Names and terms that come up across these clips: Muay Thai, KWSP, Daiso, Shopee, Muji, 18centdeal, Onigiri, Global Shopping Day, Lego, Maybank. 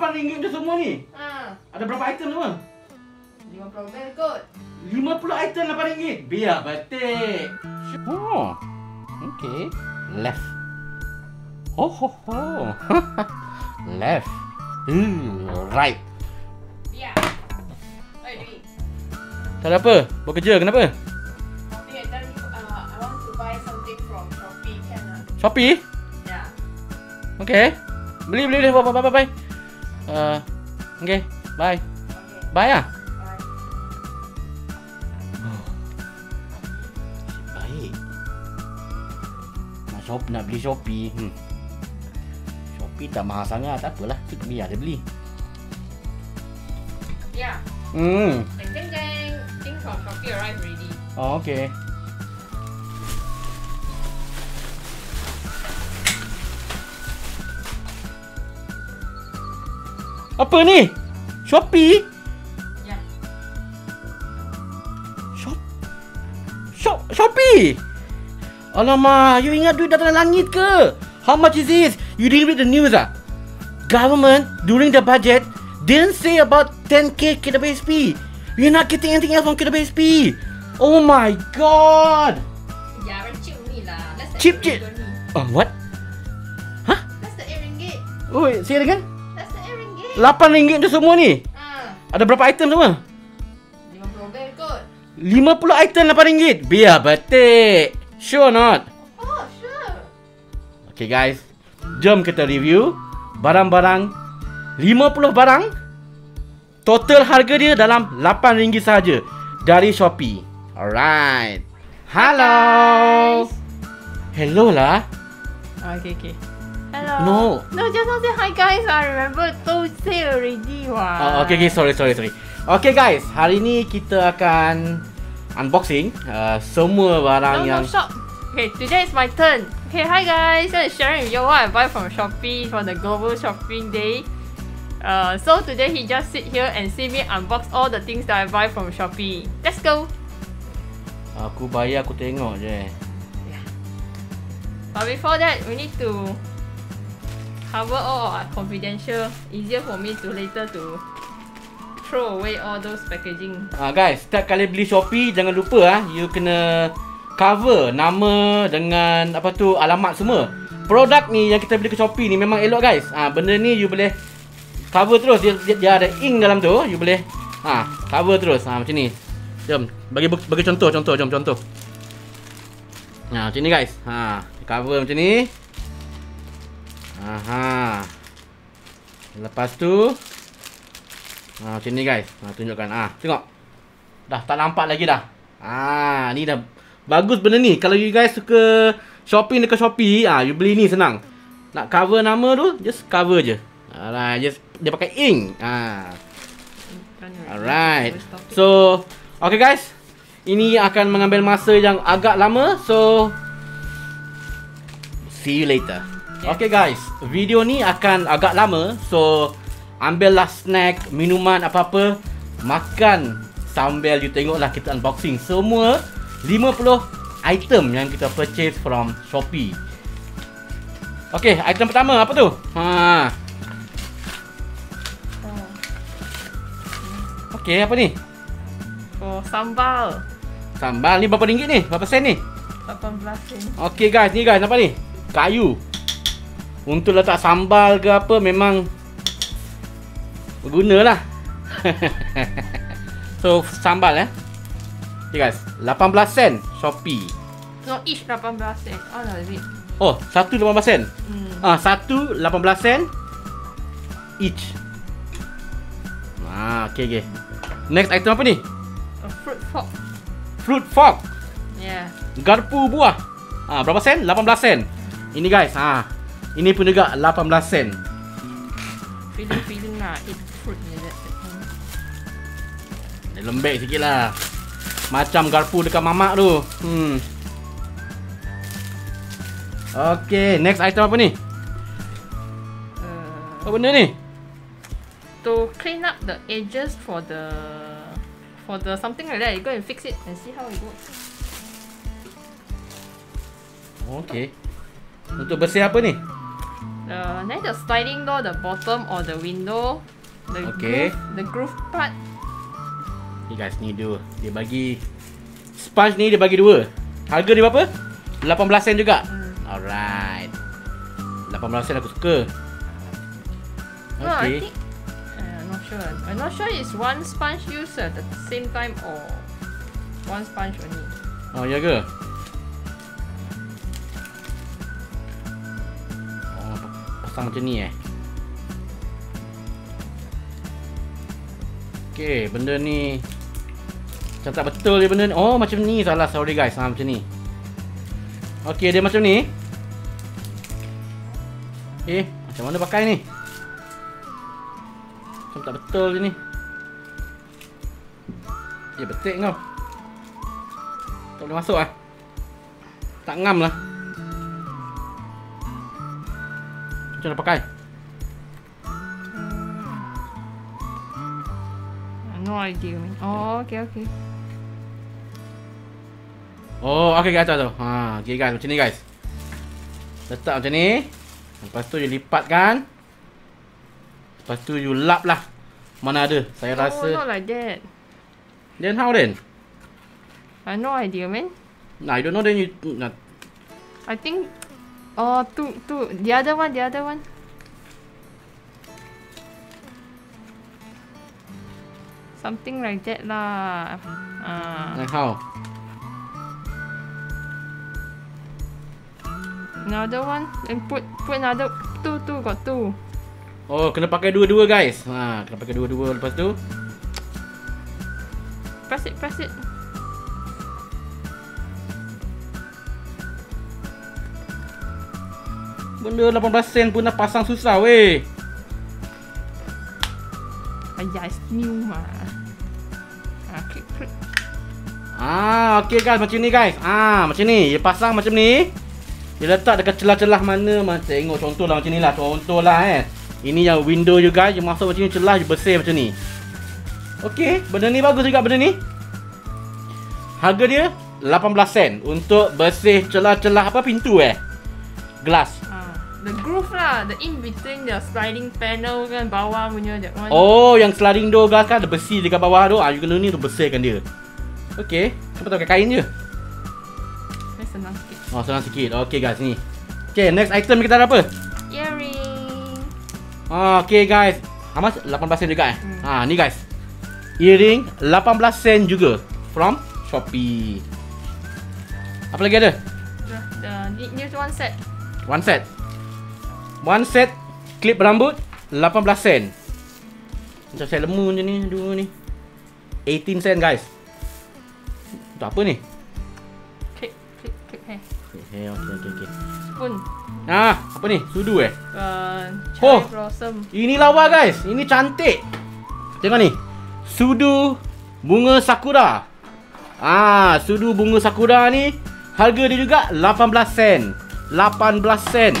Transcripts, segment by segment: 8 ringgit tu semua ni. Ha. Ada berapa item semua? 50 bel kot. 50 item 8 ringgit. Biar batik. Oh. Okey. Left. Oh ho ho. Left. Right. Biar. Oi duit. Tak ada apa. Bekerja kenapa? Okay, then, I want to buy something from Shopee can lah. Shopee? Ya. Yeah. Okay. Beli. Bye. Okay. Bye. Okay. Bye lah. Bye. Oh. Baik. Nak beli Shopee. Shopee tak mahal sangat. Tak apalah. Kita biar dia beli. Ya. Jeng. Things from Shopee arrived already. Oh, okay. Apa ni? Shopee? Ya. Shopee? Alamak, you ingat duit datang dari langit ke? How much is this? You didn't read the news ah? Government, during the budget, didn't say about 10k KWSP. We're not getting anything else from KWSP. Oh my god! Ya, cheap ni lah. Cheap. What? Huh? That's the RM8. Oh, wait, say it again? 8 ringgit tu semua ni? Ada berapa item semua? 50 bel kot. 50 item 8 ringgit? Biar batik. Sure or not? Oh, sure. Okay guys, jom kita review barang-barang. 50 barang. Total harga dia dalam 8 ringgit sahaja dari Shopee. Alright. Hello. Hello lah. Okay. Hello. No, just now say hi guys. I remember to say already. Wah. Okay, sorry. Okay guys, hari ni kita akan unboxing semua barang yang. Shop. Okay, today is my turn. Okay, hi guys. I'm sharing with you what I buy from Shopee for the Global Shopping Day. So today he just sit here and see me unbox all the things that I buy from Shopee. Let's go. Aku bayar, aku tengok je. Yeah. But before that, we need to cover all are confidential. Easier for me to later to throw away all those packaging. Guys, setiap kali beli Shopee jangan lupa you kena cover nama dengan apa tu alamat semua. Produk ni yang kita beli ke Shopee ni memang elok guys. Benda ni you boleh cover terus, dia ada ink dalam tu, you boleh cover terus. Macam ni. Jom bagi contoh, jom contoh. Macam ni guys. Cover macam ni. Aha. Lepas tu macam ni guys. Tunjukkan. Tengok. Dah tak nampak lagi dah. Ni dah bagus benda ni. Kalau you guys suka shopping dekat Shopee, you beli ni senang. Nak cover nama tu, just cover je. Alright, just dia pakai ink. Alright. So, okay guys. Ini akan mengambil masa yang agak lama. So, see you later. Okay guys, video ni akan agak lama. So, ambillah snack, minuman, apa-apa. Makan sambil you tengoklah kita unboxing semua 50 item yang kita purchase from Shopee. Okay, item pertama apa tu? Okay, apa ni? Oh, sambal. Sambal ni berapa ringgit ni? Berapa sen ni? 18 sen. Okay guys, ni guys, nampak ni? Kayu. Untuk letak sambal ke apa memang berguna lah. So sambal okay guys, 18 sen. Shopee. So each 18 sen. Oh no, is it? Oh, satu 18 sen. Satu 18 sen each. Okay. Next item apa ni? A fruit fork. Fruit fork. Yeah. Garpu buah. Berapa sen? 18 sen. Ini guys, ini pun juga 18 sen. Feeling lah, eat fruit ni that time. Dia lembek sikit lah. Macam garpu dekat mamak tu. Okay, next item apa ni? Apa benda ni? To clean up the edges for the something like that. You go and fix it and see how it works. Okay. Untuk bersih apa ni? Then the sliding door, the bottom or the window, the groove part. Ni guys, ni dua. Dia bagi sponge ni, dia bagi dua. Harga dia berapa? 18 sen juga. Alright. 18 sen aku suka. Okay. No, I think I'm not sure. I'm not sure it's one sponge used at the same time or one sponge only. Oh, ya ke? Oh, pasang macam ni eh. Okay, benda ni macam tak betul je benda ni. Oh, macam ni salah. Sorry guys, macam ni. Okay, dia macam ni. Eh, macam mana pakai ni? Macam tak betul je ni. Eh, betik kau. Tak boleh masuk lah. Tak ngam lah. Macam mana pakai? No idea. Oh, okay. Oh, okay guys, tahu. Ha, okay guys, macam ni guys. Letak macam ni. Lepas tu you lipat kan. Lepas tu you lap lah. Mana ada? Saya rasa. Oh, not like that. Then how then? I no idea, man. Nah, you don't know then you not. I think. Oh, two. The other one. Something like that lah. Like how? Another one. And put another two got two. Oh, kena pakai dua-dua guys. Ha, kena pakai dua-dua lepas tu. Press it. Benda 18 sen pun nak pasang susah weh. Ayah, it's new mah. Klik. Ah, okay guys, macam ni guys. Ah, macam ni. Dia pasang macam ni. Dia letak dekat celah-celah mana. Macam tengok contohlah macam ni lah. Contohlah eh. Ini yang window you guys. You masuk macam ni celah, you bersih macam ni. Okay, benda ni bagus juga benda ni. Harga dia 18 sen untuk bersih celah-celah apa pintu eh. Glass. The groove lah, the in between the sliding panel kan bawah punya that one. Oh, yang sliding door glass kan ada besi dekat bawah tu. Ah, you kena ni tu besarkan dia. Okey, apa tak pakai kain je. Senang sikit. Oh, senang sikit. Okey guys, ni. Okey, next item kita ada apa? Earring. Ah, okey guys. Hamas 18 sen juga eh. Ah, ni guys. Earring 18 sen juga from Shopee. Apa lagi ada? Ni one set. One set clip rambut 18 sen. Macam Sailor Moon je ni, dua ni. 18 sen guys. Itu apa ni? Clip hair. Okay. Spoon. Ah, apa ni? Sudu eh? Cherry blossom. Ini lawa guys. Ini cantik. Tengok ni. Sudu bunga sakura. Ah, sudu bunga sakura ni harga dia juga 18 sen.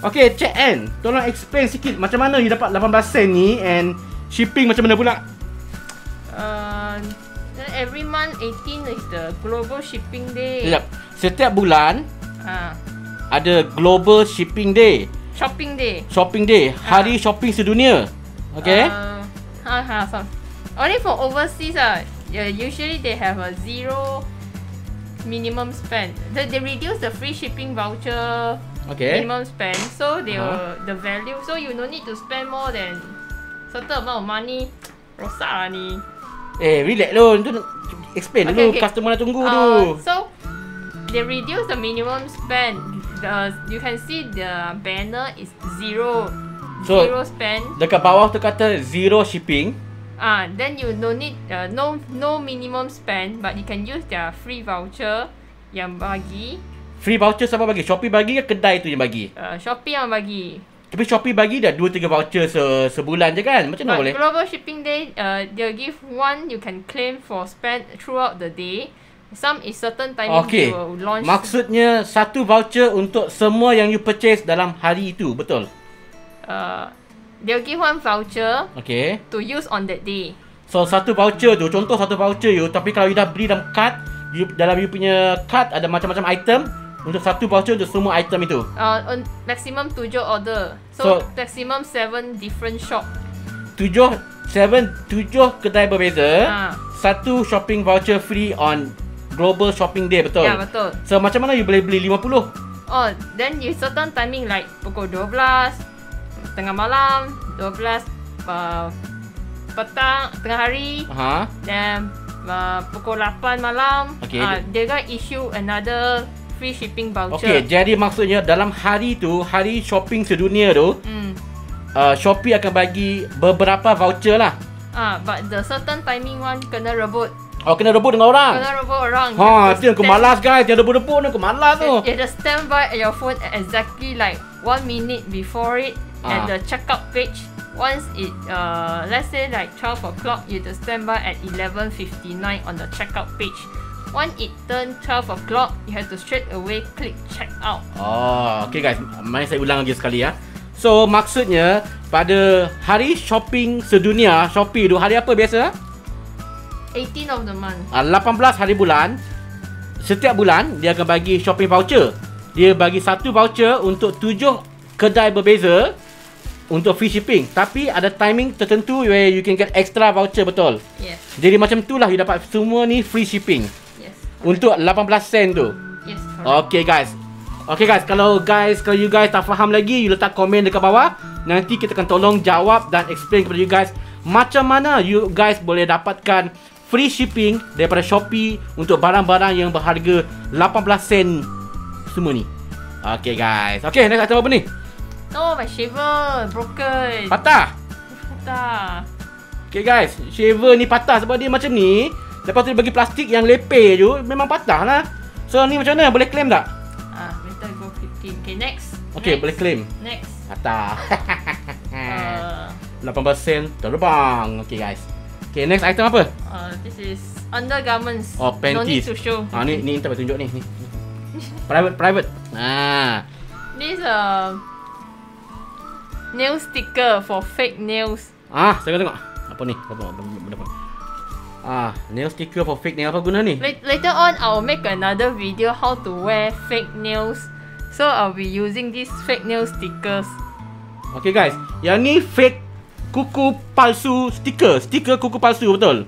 Okay, check Anne. Tolong explain sikit macam mana you dapat 18 sen ni and shipping macam mana pula? Every month 18 is the Global Shipping Day. Yep. Setiap bulan ada Global Shipping Day. Shopping Day. Hari shopping sedunia. Okay? So only for overseas usually they have a zero minimum spend. They reduce the free shipping voucher. Okay. Minimum spend, so they will, the value, so you no need to spend more than certain amount of money. Rosak lah ni. Eh, relax dulu, tu explain dulu, customer nak tunggu dulu. So they reduce the minimum spend. You can see the banner is zero. So, zero spend. Dekat bawah tu kata zero shipping. Then you no need no minimum spend, but you can use their free voucher yang bagi. Free voucher siapa bagi? Shopee bagi ke kedai tu yang bagi? Shopee yang bagi. Tapi Shopee bagi dah 2-3 voucher sebulan je kan? Macam mana boleh? Global Shipping Day, they'll give one you can claim for spend throughout the day. Some is certain timing they will launch. Maksudnya, satu voucher untuk semua yang you purchase dalam hari itu, betul? They'll give one voucher to use on that day. So, satu voucher tu, contoh satu voucher you, tapi kalau you dah beli dalam card, dalam you punya card ada macam-macam item. Untuk satu voucher untuk semua item itu? Maximum 7 order. So, maximum 7 different shop. 7 kedai berbeza. Satu shopping voucher free on Global Shopping Day, betul? Ya, betul. So, macam mana you boleh beli 50? Oh, then you certain timing like pukul 12, tengah malam, 12 petang, tengah hari, then pukul 8 malam, okay. They gonna issue another free shipping voucher. Okay, jadi maksudnya dalam hari tu, hari shopping sedunia tu, Shopee akan bagi beberapa voucher lah. But the certain timing one kena rebut. Oh, kena rebut dengan orang. Kena rebut orang. Itu yang aku malas guys. Yang rebut-rebut ni aku malas tu. You just stand by your phone exactly like 1 minute before it at the checkout page. Once it, let's say like 12 o'clock, you just stand by at 11:59 on the checkout page. Once it turn 12 o'clock, you have to straight away click checkout. Oh, okay guys. Mari saya ulang lagi sekali ya. So, maksudnya pada hari shopping sedunia, Shopee tu hari apa biasa? 18 of the month. 18 hari bulan. Setiap bulan dia akan bagi shopping voucher. Dia bagi satu voucher untuk 7 kedai berbeza untuk free shipping. Tapi ada timing tertentu where you can get extra voucher, betul? Yes. Jadi macam itulah you dapat semua ni free shipping. Yes. Correct. Untuk 18 sen tu. Yes. Correct. Okay guys. Okay guys, kalau you guys tak faham lagi, you letak komen dekat bawah. Nanti kita akan tolong jawab dan explain kepada you guys macam mana you guys boleh dapatkan free shipping daripada Shopee untuk barang-barang yang berharga 18 sen semua ni. Okay guys. Okay, next item apa ni? No, my shaver broken. Patah? Patah. Okay guys, shaver ni patah sebab dia macam ni. Lepas tu dia bagi plastik yang lepeh je, memang patah lah. So ni macam mana? Boleh claim tak? Later go 15. Okay, next. Okay, next. Boleh claim. Next. Patah. 18 sen terbang. Okay guys. Okay, next item apa? This is undergarments. Oh, panties. No need to show. Ni entah tunjuk ni. Private. This nail sticker for fake nails. Saya tengok. Apa ni? Apa? Nail sticker for fake nail, apa guna ni? Later on I'll make another video how to wear fake nails. So I'll be using these fake nail stickers. Okay guys, yang ni fake kuku palsu stiker kuku palsu, betul?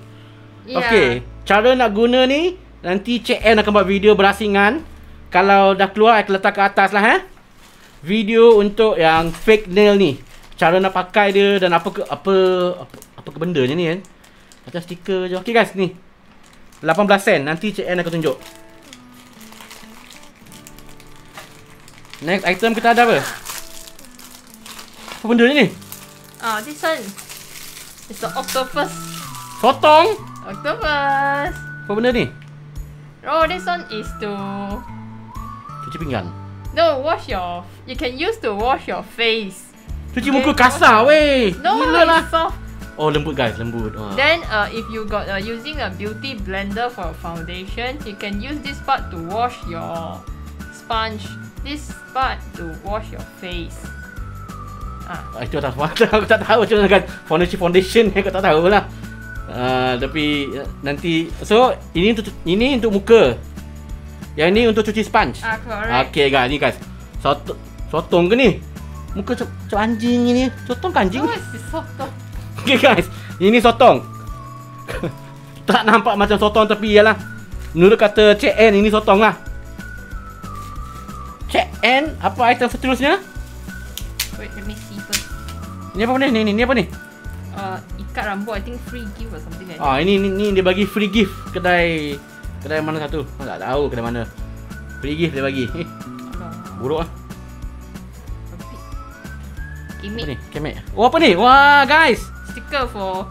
Yeah. Okay, cara nak guna ni nanti CN akan buat video berasingan. Kalau dah keluar akan letak ke atas lah. Video untuk yang fake nail ni, cara nak pakai dia dan apa ke bendanya ni kan. Macam stiker je. Okay guys, ni 18 sen nanti CN akan tunjuk. Next item kita ada apa? Apa benda ni? This one is the octopus. Sotong? Octopus. Apa benda ni? Oh, this one is to cuci pinggan. No, wash your... You can use to wash your face. Cuci muka kasar weh. No, it's soft. Oh, lembut guys, lembut. Then, if you got using a beauty blender for foundation, you can use this part to wash your sponge. This part to wash your face. Itu tak semata, aku tak tahu macam mana kan foundation aku tak tahulah. Tapi nanti so ini untuk muka. Yang ni untuk cuci sponge. Correct. Okey guys, ni guys. Sotong ke ni? Muka macam anjing ni. Sotong kan anjing? Sotong. Okey guys, ini sotong. Tak nampak macam sotong tapi ialah menurut kata Cik N ini sotong lah. Cik N, apa item seterusnya? Wait, let me see first. Ni apa benda ni? Ni apa ni? Ikat rambut, I think free gift or something like that. Ini dia bagi free gift kedai mana satu? Aku tak tahu kedai mana. Free gift dia bagi. Buruk ah. Kemek. Kemek. Oh, apa ni? Wah, guys. Stiker for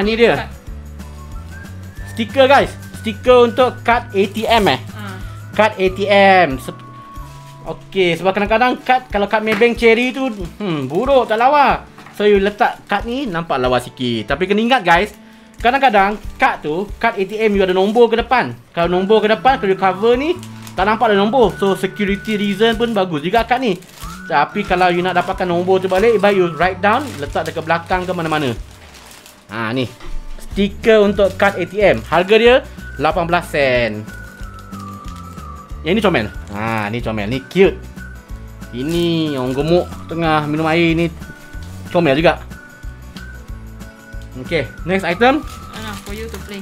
ni dia. Stiker guys. Stiker untuk kad ATM Kad ATM. Okey, sebab kadang-kadang kalau kad Maybank Cherry tu buruk, tak lawa. So you letak kad ni nampak lawa sikit. Tapi kena ingat guys, kadang-kadang kad ATM you ada nombor ke depan. Kalau nombor ke depan, kalau you cover ni tak nampak ada nombor. So security reason pun bagus juga kad ni. Tapi kalau you nak dapatkan nombor tu balik, baik you write down, letak dekat belakang ke mana-mana. Ni stiker untuk kad ATM. Harga dia 18 sen. Ya ini comel. Nah, ini comel, ini cute. Ini yang gemuk tengah minum air, ini comel juga. Oke, next item. For you to play.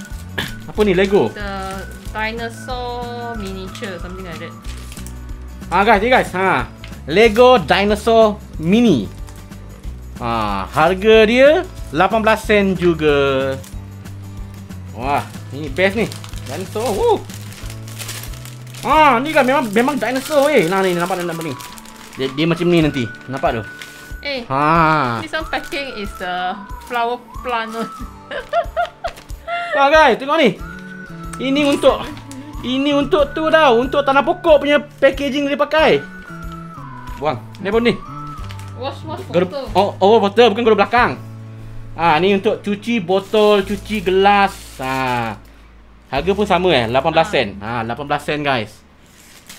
Apa nih, Lego? The dinosaur miniature, something like that. Ah guys, ini guys, ha, Lego Dinosaur Mini. Ah, harga dia 18 sen juga. Wah, ini best nih. Dinosaur. Woo. Ah, ni kan memang dinosaur weh. Nah ni nampak ni. Dia macam ni nanti. Nampak tu? Eh. Ha. This one packing is the flower plant. Wah guys, tengok ni. Ini untuk tu dah, untuk tanah pokok punya packaging dia pakai. Buang. Ni pun ni. Wash botol. Oh, botol bukan gula belakang. Ah, ni untuk cuci botol, cuci gelas. Ah. Harga pun sama 18 sen. Ha, 18 sen guys.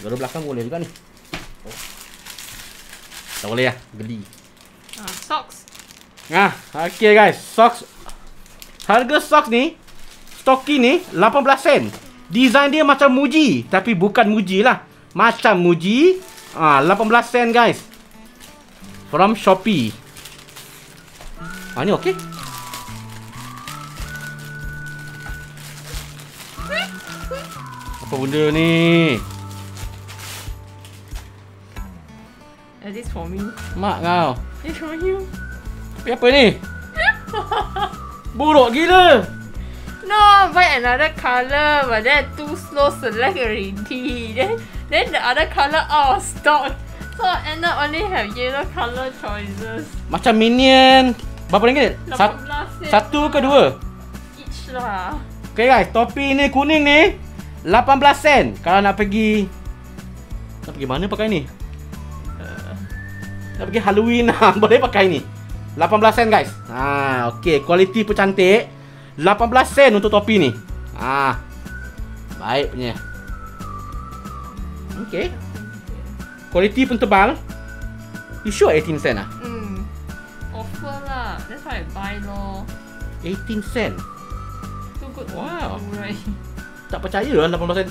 Gula belakang boleh juga ni. Oh. Tak boleh lah, geli. Socks. Ah, okey guys, socks. Harga socks ni, stoki ni 18 sen. Design dia macam Muji, tapi bukan Muji lah. Macam Muji. Ah, 18 sen guys. From Shopee. Ah, ni okey. Apa benda ni? Is this for me? Mak kau. This for you. Tapi apa ni? Buruk gila. No, buy another colour, but then too slow select already. Then the other colour out of stock. So end up only have yellow colour choices. Macam minion. Berapa ringgit? 18 sen. Satu ke dua? Each lah. Okay guys, topi ni kuning ni 18 sen. Kalau nak pergi mana pakai ni? Nak pergi Halloween lah. Boleh pakai ni. 18 sen guys. Ha, okey, kualiti pun cantik. 18 sen untuk topi ni. Ha. Baik punya. Okey. Kualiti pun tebal. You sure 18 sen ah? Offer lah. That's why I buy lor. 18 sen. Too good. Wow. Right. Tak percaya lah 18 sen.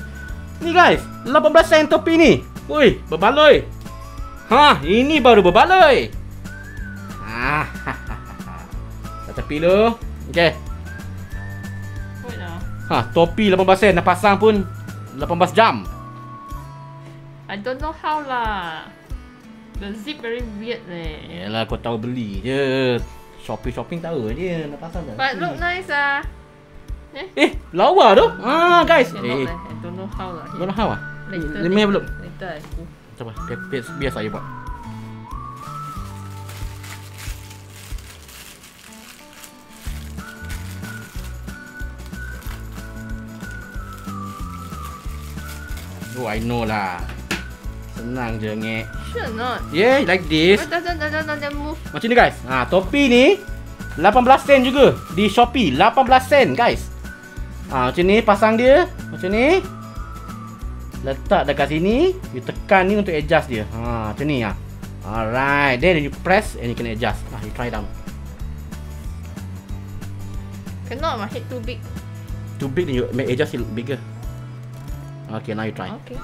Ni guys, 18 sen topi ni. Woi, berbaloi. Ha, ini baru berbaloi. Ah. Tak tepi lu. Okey. Ha, topi 18 sen nak pasang pun 18 jam. I don't know how lah. The zip very weird leh. Yalah, kau tahu beli je. Shopping tahu dia nak pasang tak. But look nice ah. Eh, lawa tu. Ah guys. I don't know how lah. Don't know how ah. Lemah belum. Later aku. Coba biasa aja buat. Oh, I know lah. Senang je ngek. Sure not. Yeah, like this. Don't move. Macam ni guys. Ah, topi ni 18 sen juga di Shopee. 18 sen guys. Ah, macam ni pasang dia. Macam ni. Letak dekat sini, you tekan ni untuk adjust dia. Ha, macam ni ah. Alright, then you press and you can adjust. Ah, you try down. Cannot, my head too big. Too big, then you make adjust it bigger. Okay, now you try. Okay.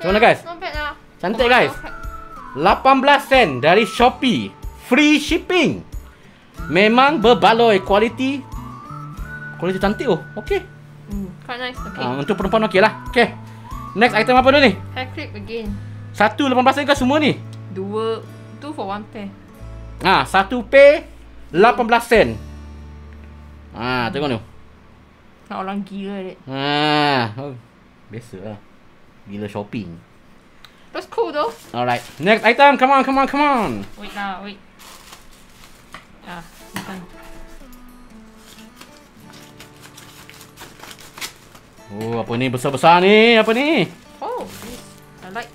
Macam mana guys? Not bad lah. Cantik guys. 18 sen dari Shopee. Free shipping. Memang berbaloi, kualiti cantik oh. Okey. Quite nice. Okay. Untuk perempuan okey lah. Okay. Next item apa tu ni? Hair clip again. Satu 18 sen ke semua ni? Dua. Two for one pair. Ah, satu pair 18 sen. Ah, tengok tu. Orang gila dek. Ah, oh, biasalah. Gila shopping. That's cool though. Alright. Next item. Come on. Wait. Ah, bukan. Oh, apa ni besar-besar ni? Apa ni? Oh, I like.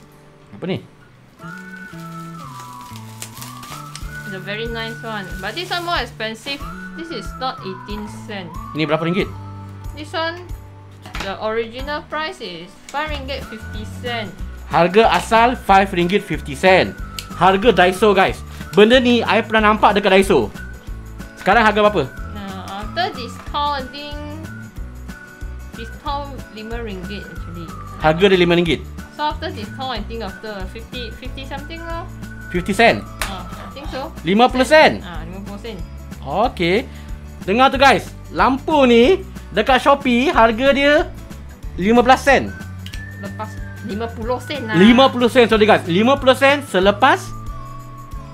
Apa ni? It's a very nice one. But this one more expensive. This is not 18 sen. Ini berapa ringgit? This one, the original price is RM5.50. Harga asal RM5.50. Harga Daiso guys. Benda ni, I pernah nampak dekat Daiso. Sekarang harga berapa? Nah, after discounting discount RM5 actually. Harga dia RM5? So after discount I think after 50 something lah. 50 cent? I think so. 50 sen? 50 sen. Okay. Dengar tu guys, lampu ni dekat Shopee harga dia 15 sen. Lepas 50 sen lah. 50 sen, sorry guys, 50 sen selepas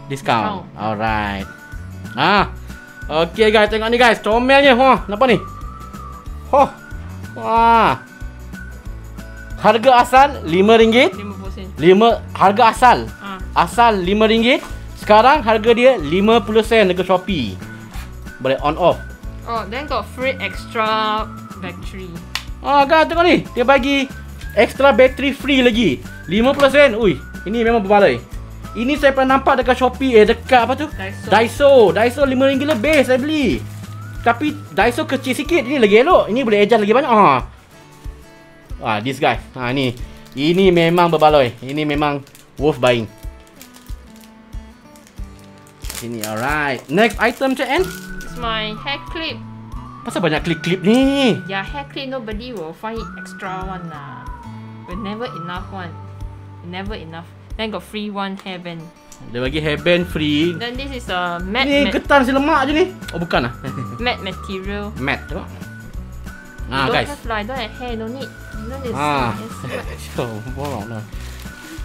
discount. Alright. Okay guys, tengok ni guys, comelnya. Nampak ni? Wah. Harga asal RM5. 50 sen. Harga asal. Asal RM5. Sekarang harga dia 50 sen dekat Shopee. Boleh on off. Then got free extra battery. Guys, tengok ni. Dia bagi extra battery free lagi. 50 sen. Ui, ini memang berbaloi. Ini saya pernah nampak dekat Shopee, dekat apa tu? Daiso. Daiso RM5 lebih saya beli. Tapi Daiso kecil sikit, ini lagi elok. Ini boleh ejar lagi banyak. This guy. Ni. Ini memang berbaloi. Ini memang worth buying. Ini alright. Next item Cik Ann. It's my hair clip. Pasal banyak clip-clip ni. Yeah, hair clip nobody will find it extra one lah. But never enough one. Never enough. Then got free one hairband. Dia bagi hairband free. Then this is a matte. Ni ketan si lemak je ni. Bukan lah. Matte material. Matte tengok. Guys, don't have lah, don't have hair, don't need.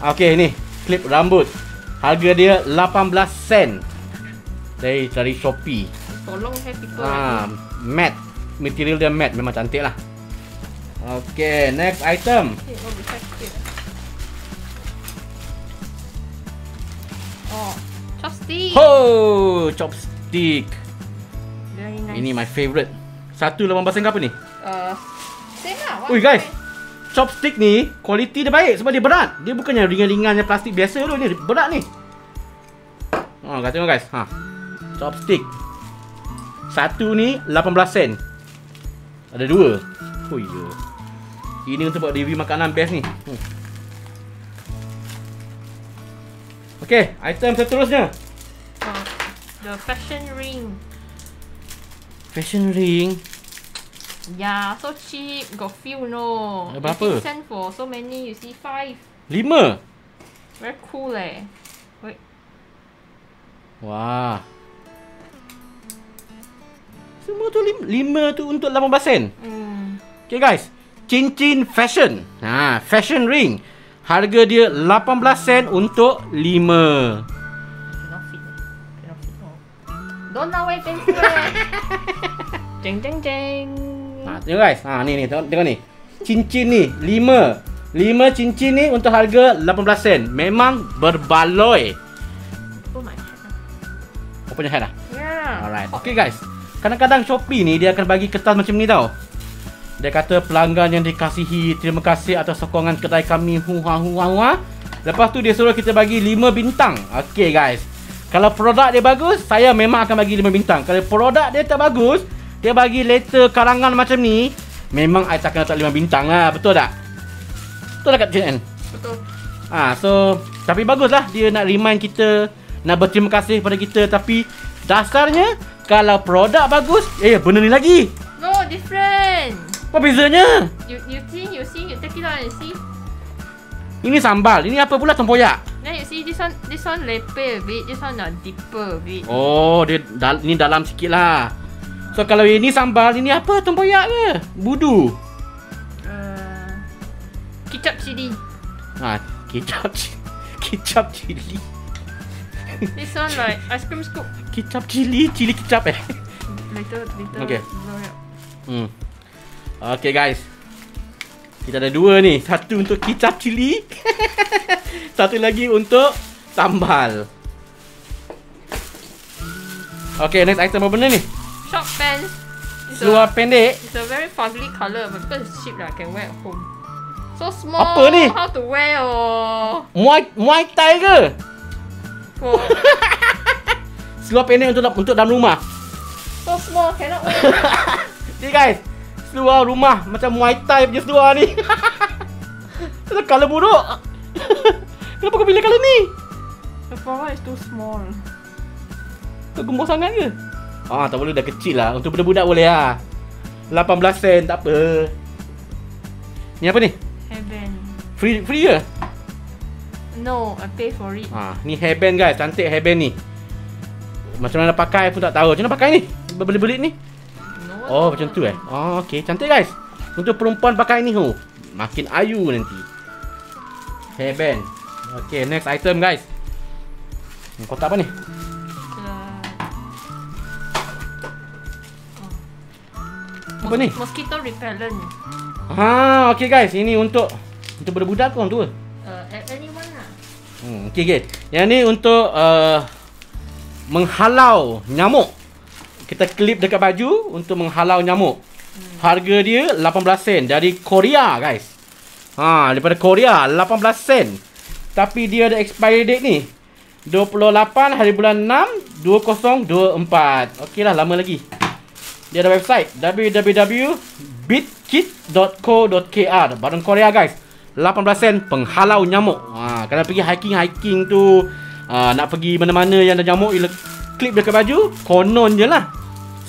Okay ni, clip rambut. Harga dia 18 sen. Dari Shopee. Tolong hair people. Matte. Material dia matte, memang cantik lah. Okay, next item. Chopstick. Chopstick. Very nice. Ini my favourite. Satu 18 sen ke apa ni? Same lah. Ui guys, chopstick ni kualiti dia baik sebab dia berat. Dia bukannya ringan-ringannya plastik biasa tu, ni berat ni. Guys, tengok guys. Chopstick. Satu ni 18 sen. Ada dua. Ini untuk buat review makanan best ni. Okay, item seterusnya. The fashion ring. Fashion ring. Yeah, so cheap. Got few no. Berapa? 50 sen for so many. You see 5. 5? Very cool leh. Wait. Wah. Semua tu 5 tu untuk 18 sen. Okay guys, cincin fashion. Fashion ring. Harga dia 18 sen untuk 5. Cannot fit. Don't know where things go. Jeng. Tengok guys. Ni. Tengok ni. Cincin ni. 5. 5 cincin ni untuk harga 18 sen. Memang berbaloi. Open your head lah? Yeah. Alright. Okay guys. Kadang-kadang Shopee ni dia akan bagi kertas macam ni tau. Dia kata pelanggan yang dikasihi, terima kasih atas sokongan kedai kami. Lepas tu dia suruh kita bagi 5 bintang. Okay guys, kalau produk dia bagus, saya memang akan bagi 5 bintang. Kalau produk dia tak bagus, dia bagi letter karangan macam ni, memang saya takkan letak 5 bintang lah. Betul tak? Betul tak Kak JN? Betul. So, tapi bagus lah dia nak remind kita, nak berterima kasih kepada kita. Tapi dasarnya, kalau produk bagus, benda ni lagi. No, different. Apa bezanya? You see, you take it out and see. Ini sambal. Ini apa pula tempoyak? Then you see this one leper a bit. This one not deeper a bit. Dia ni dalam sikit lah. So kalau ini sambal, ini apa tempoyak ke? Budu. Kicap cili. Kicap cili. This one like ice cream scoop. Kicap cili, cili kicap eh. Later. Okay. Okay guys, kita ada dua ni. Satu untuk kicap cili. Satu lagi untuk sambal. Okay, next item apa benda ni? Short pants. Seluar pendek. It's a very fugly colour, but because it's cheap lah, can wear at home. So small. Apa ni? How to wear? Muay Thai ke? Seluar pendek untuk dalam rumah. So small, cannot wear. See guys, seluar rumah macam Muay Thai punya seluar ni. Kalau buruk. Kenapa kau pilih kalau ni? The flower is too small. Kau gemuk sangat ke? Tak boleh, dah kecil lah. Untuk budak-budak boleh lah. 18 sen tak apa. Ini apa nih? Hairband. Free ya? No, I pay for it. Ni hairband guys, cantik hairband ni. Macam mana nak pakai pun tak tahu. Macam mana pakai ni? Berbelit-belit ni? Oh, macam tu eh. Oh, okey, cantik guys. Untuk perempuan pakai ni ho. Makin ayu nanti. Hairband. Okey, next item guys. Kotak apa ni? Apa ni? Mosquito repellent. Ha, okey guys, ini untuk budak-budak ke orang tua? Anyone lah. Okey guys. Yang ni untuk menghalau nyamuk. Kita klip dekat baju untuk menghalau nyamuk. Harga dia 18 sen dari Korea guys. Ha, daripada Korea 18 sen. Tapi dia ada expiry date ni. 28 hari bulan 6 2024. Okeylah, lama lagi. Dia ada website www.bitkit.co.kr. Barang Korea guys. 18 sen penghalau nyamuk. Ha, kalau pergi hiking-hiking tu, nak pergi mana-mana yang ada nyamuk, klip dekat baju, konon je lah.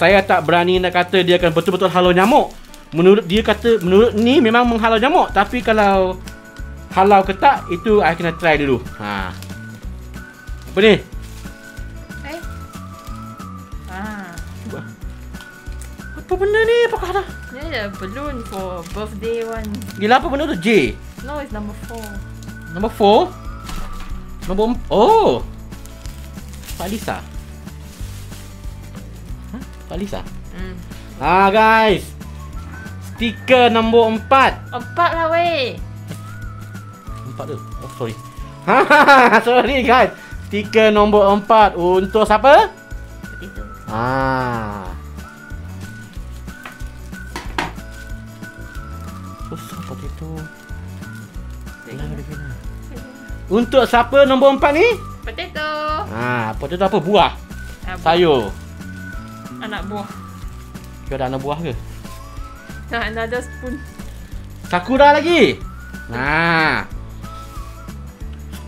Saya tak berani nak kata dia akan betul-betul halau nyamuk. Menurut dia kata, menurut ni memang menghalau nyamuk. Tapi kalau halau ke tak, itu I kena try dulu. Ha. Apa ni? Apa benda ni? Apakah dah? Ni ada balloon for birthday one. Gila, apa benda tu? J? No, it's number 4. Number 4? Number 4? Oh! Pak Lisa? Huh? Pak Lisa? Ah guys! Stiker nombor 4. 4 lah weh. 4 tu. Oh sorry. Sorry guys. Stiker nombor 4 untuk siapa? Itu. Ah. Susah pakai tu. Untuk siapa nombor 4 ni? Potato. Ah, potato apa? Buah. Sayur. Anak buah. Kau dah anak buah ke? Another spoon. Sakura lagi. Nah.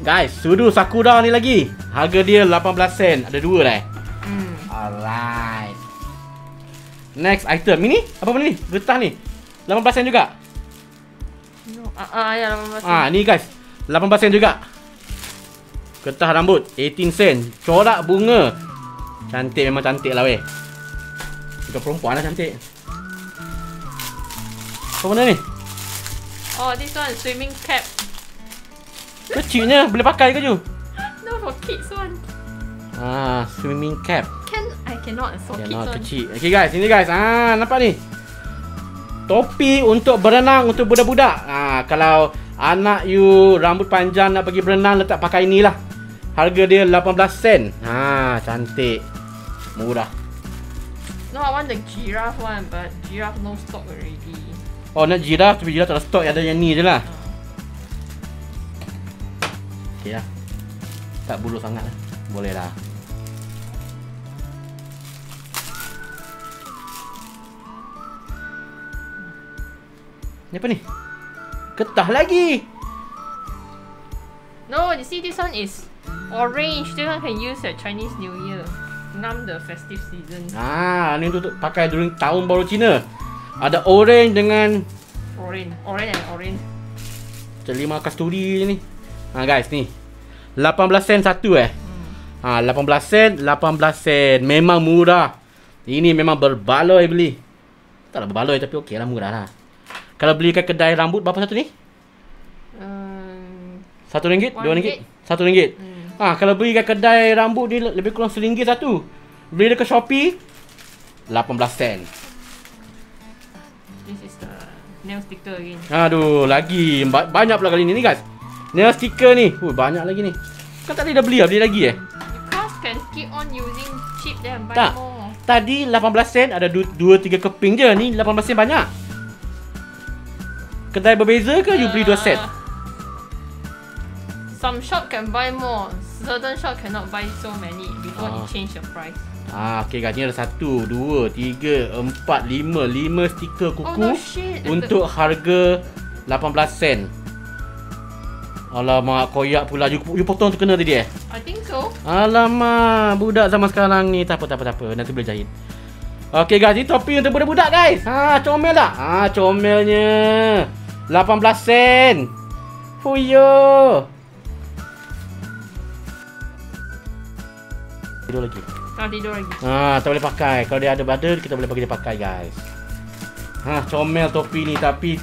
Guys, sudu Sakura ni lagi. Harga dia 18 sen. Ada dua dah. Alright. Next item ini. Apa benda ni? Getah ni. 18 sen juga. No. Ya 18 sen. Ni guys. 18 sen juga. Getah rambut 18 sen. Corak bunga. Cantik, memang cantik lah weh. Bukan perempuan lah cantik. Apa benda ni? Oh, this one swimming cap. Kecilnya, boleh pakai ke tu? No, for kids one. Swimming cap. I cannot for kids one. Kecil. Okay guys, ini guys. Nampak ni. Topi untuk berenang untuk budak-budak. Kalau anak you rambut panjang nak pergi berenang, letak pakai inilah. Harga dia 18 sen. Cantik. Murah. No, I want the giraffe one, but giraffe no stock already. Oh, nak giraffe, tapi giraffe tak ada stok, ada yang ni je lah. Okay lah. Tak buruk sangat lah. Boleh lah. Ni apa ni? Getah lagi! No, you see this one is orange. This one can use at Chinese New Year. Ngam the festive season. Ni untuk pakai during tahun baru Cina. Ada orange dengan orange. Macam 5 kasturi je ni. Guys ni 18 sen satu eh. 18 sen. Memang murah. Ini memang berbaloi beli. Taklah berbaloi tapi okey lah, murah lah. Kalau beli kat kedai rambut berapa satu ni? RM1, RM2, RM1. Kalau beli kat kedai rambut ni lebih kurang RM1 satu. Beli dekat Shopee 18 sen. This is the nail sticker again. Aduh, lagi banyak pula kali ni guys. Nail sticker ni. Banyak lagi ni. Kan tadi dah beli dah, beli lagi eh. Because can keep on using cheap then buy more. Tadi 18 sen ada 2-3 keping je. Ni 18 sen banyak. Kedai berbeza ke you beli 2 set? Some shop can buy more. Certain shop cannot buy so many before it change the price. Okay guys, ni ada 1, 2, 3, 4, 5 stiker kuku untuk harga 18 sen. Alamak, koyak pula. You potong tu kena tadi eh? I think so. Alamak, budak zaman sekarang ni. Tak apa, nanti boleh jahit. Okay guys, ni topi untuk budak-budak guys. Comel tak? Comelnya 18 sen. Fuyo. Tidur lagi. Kalau tidur lagi. Nah, kita boleh pakai. Kalau dia ada badan, kita boleh bagi dia pakai, guys. Hah, comel topi ni tapi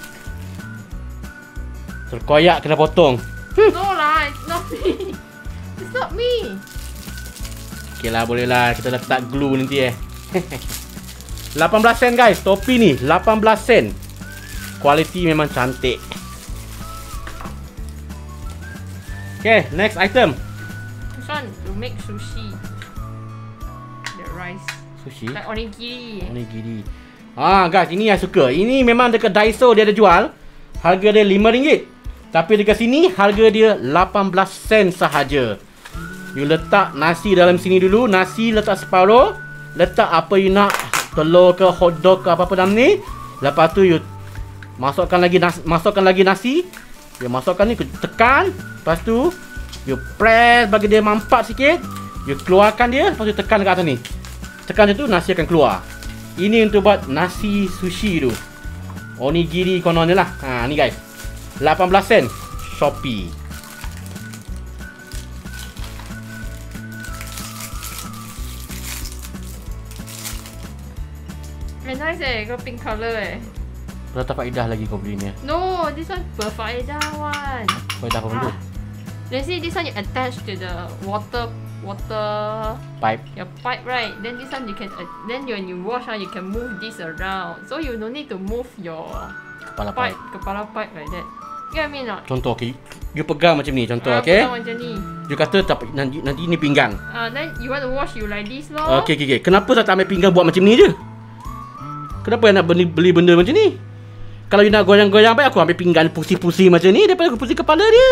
terkoyak kena potong. No lah, it's not me. It's not me. Okay lah, boleh lah. Kita letak glue nanti eh. 18 sen guys, topi ni 18 sen. Kualiti memang cantik. Okay, next item. This one to make sushi. The rice. Sushi? Like onigiri. Onigiri. Ah guys, ini yang suka. Ini memang dekat Daiso dia ada jual. Harga dia RM5. Tapi dekat sini harga dia 18 sen sahaja. You letak nasi dalam sini dulu, nasi letak separuh, letak apa you nak, telur ke hotdog ke apa-apa dalam ni. Lepas tu you masukkan lagi nasi, you masukkan ni, tekan. Lepas tu you press bagi dia mampat sikit. You keluarkan dia, lepas tu tekan dekat atas ni. Tekan je tu nasi akan keluar. Ini untuk buat nasi sushi tu. Onigiri kononnya lah. Ha ni guys. 18 sen Shopee. Very nice eh, got pink color eh. Kau tak faedah lagi kau beli ni. No, this one berfaedah one. Faedah apa tu? Let's see, this one you attach to the water pipe. Your pipe right. Then this one you can then when you wash you can move this around. So you don't need to move your kepala pipe. Kepala pipe like that. Ya, minat. Contoh okay. You pegang macam ni contoh okey. Pegang macam ni. You kata tak nanti ni pinggang. Then you want to wash you like this loh. Okey. Kenapa tak ambil pinggang buat macam ni je? Kenapa nak beli benda macam ni? Kalau you nak goyang-goyang baik aku ambil pinggang pusi-pusi macam ni daripada aku pusi kepala dia.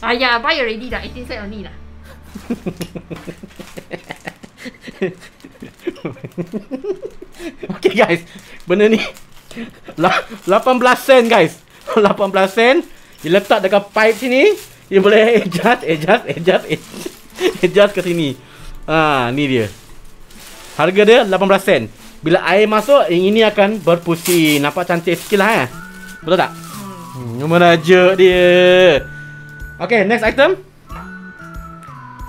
Ayah, buy already dah 18 cent only lah. Okey guys, benda ni 18 sen guys. 18 sen. Dia letak dekat pipe sini. Dia boleh adjust ke sini. Ni dia. Harga dia 18 sen. Bila air masuk, yang ini akan berpusing. Nampak cantik sikit lah eh? Betul tak? Menajuk dia. Okay, next item.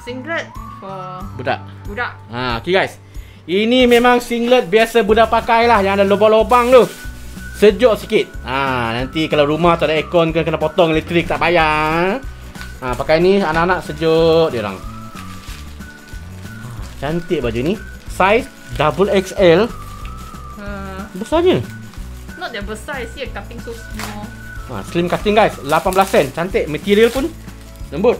Singlet for budak. Okay guys. Ini memang singlet biasa budak pakai lah. Yang ada lubang-lubang tu. Sejuk sikit. Nanti kalau rumah tak ada aircon kena potong elektrik tak payah. Pakai ni anak-anak sejuk dia orang. Cantik baju ni. Size double XL. Besarnya. Not that besar, I see a cutting so small. Slim cutting guys, 18 sen. Cantik, material pun lembut.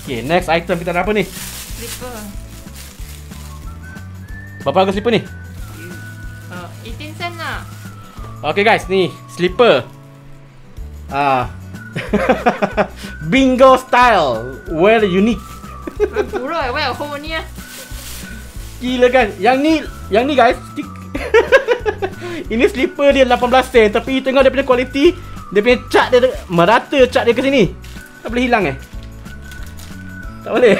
Okay, next item kita ada apa ni? Slipper. Berapa harga slipper ni? 18 sen lah. Okay guys, ni slipper. Bingo style. Well unique. Pura well home ni ah. Gila kan. Yang ni guys. Ini slipper dia 18 sen tapi tengok dia punya kualiti, dia punya cat dia merata cat dia ke sini. Tak boleh hilang eh. Tak boleh.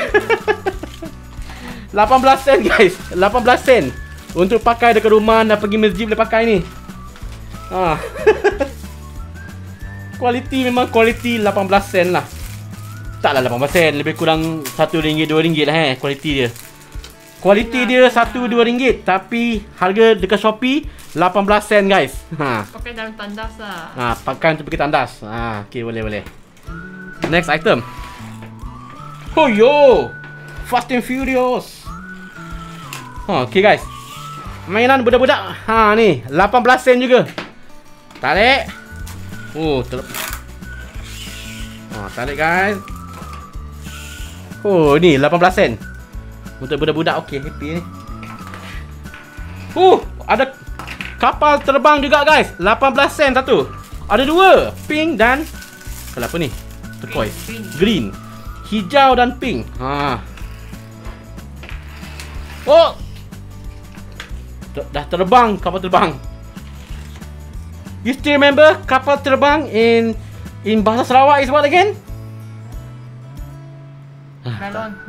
18 sen guys. 18 sen. Untuk pakai dekat rumah, nak pergi masjid boleh pakai ni. Kualiti memang kualiti 18 sen lah. Taklah 18 sen, lebih kurang RM1, RM2 lah eh kualiti dia. Kualiti dia RM1, RM2 tapi harga dekat Shopee 18 sen guys. Pakai dalam tandas lah. Pakai untuk pergi tandas. Okey, boleh. Next item. Oh yo. Fast and Furious. Okey guys. Mainan budak-budak. Ni 18 sen juga. Tarik. Tarik guys. Ni 18 sen. Untuk budak-budak okey, happy ni. Ada kapal terbang juga guys. 18 sen satu. Ada dua, pink dan apa ni? Turquoise. Green. Hijau dan pink. Dah terbang, kapal terbang. You still remember kapal terbang in bahasa Sarawak is what again?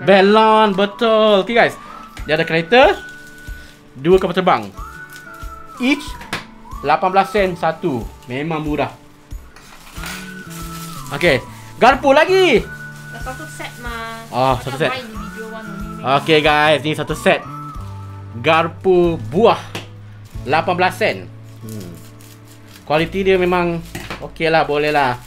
Balon, betul. Okay guys, dia ada kereta, dua kapal terbang. Each 18 sen satu. Memang murah. Okey, garpu lagi. Satu set mah. Ah, satu set. Okey guys, ni satu set. Garpu buah 18 sen. Kualiti dia memang okey lah, boleh lah.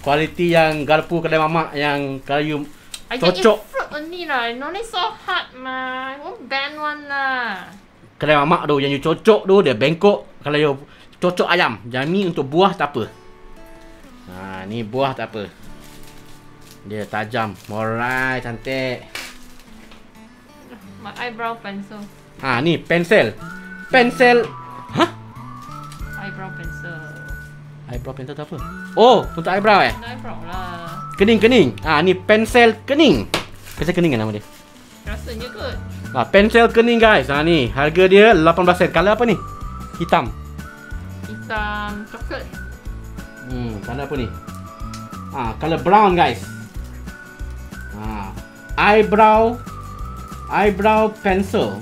Kualiti yang garpu kedai mamak yang kayu cocok. Only lah, not so hard mah. Won't ban one lah. Kedai mamak tu yang you cocok tu dia bengkok. Kalau you cocok ayam, jami untuk buah tak apa. Ha, ni buah tak apa. Dia tajam. Alright, cantik. My eyebrow pencil. Ha, ni pensel. Pensel. Hah? Eyebrow pencil. Eyebrow pencil tu apa? Oh, untuk eyebrow eh? Untuk eyebrow lah. Kening-kening. Ah, ni pensel kening. Pensel kening kan nama dia? Rasanya kot. Ah, pensel kening guys. Ah ni, harga dia 18 sen. Color apa ni? Hitam. Hitam coklat. Color apa ni? Ah, color brown guys. Ah, eyebrow pencil.